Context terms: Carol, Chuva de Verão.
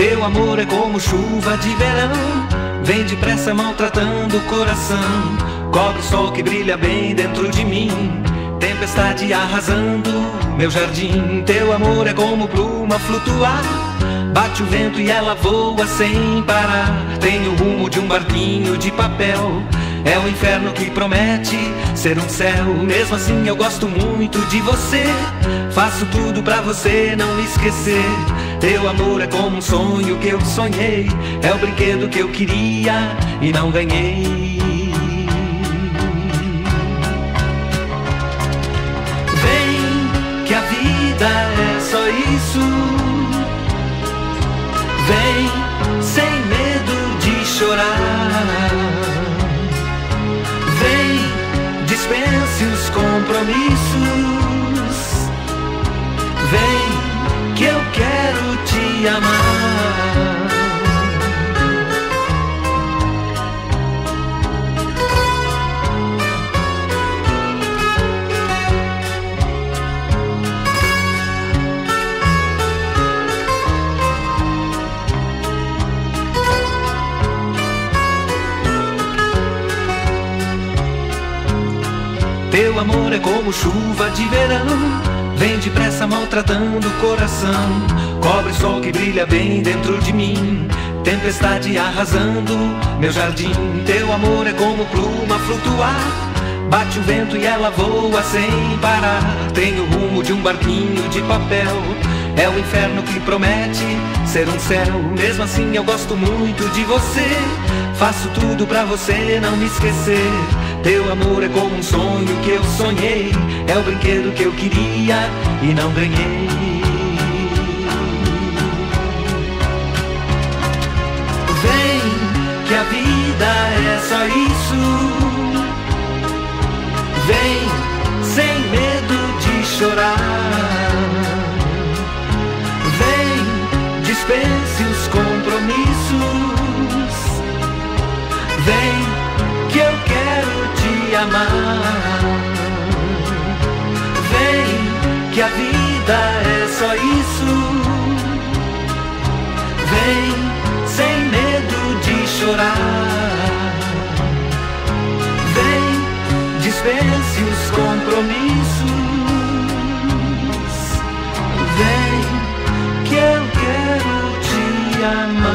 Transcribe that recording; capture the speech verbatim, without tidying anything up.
Teu amor é como chuva de verão, vem depressa maltratando o coração. Cobre o sol que brilha bem dentro de mim, tempestade arrasando meu jardim. Teu amor é como pluma flutuar, bate o vento e ela voa sem parar. Tem o rumo de um barquinho de papel, é o inferno que promete ser um céu. Mesmo assim eu gosto muito de você, faço tudo pra você não me esquecer. Teu amor é como um sonho que eu sonhei, é o brinquedo que eu queria e não ganhei. Vem, que a vida é só isso. Vem, sem medo de chorar. Dispense os compromissos, vem que eu quero te amar. Teu amor é como chuva de verão, vem depressa maltratando o coração. Cobre o sol que brilha bem dentro de mim, tempestade arrasando meu jardim. Teu amor é como pluma flutuar, bate o vento e ela voa sem parar. Tem o rumo de um barquinho de papel, é o inferno que promete ser um céu. Mesmo assim eu gosto muito de você, faço tudo pra você não me esquecer. Teu amor é como um sonho que eu sonhei, é o brinquedo que eu queria e não ganhei. Vem, que a vida é só isso. Vem, sem medo de chorar. Vem, dispense os compromissos. Vem, que eu quero te amar. Vem, que a vida é só isso. Vem, sem medo de chorar. Vem, dispense os compromissos. Vem, que eu quero te amar.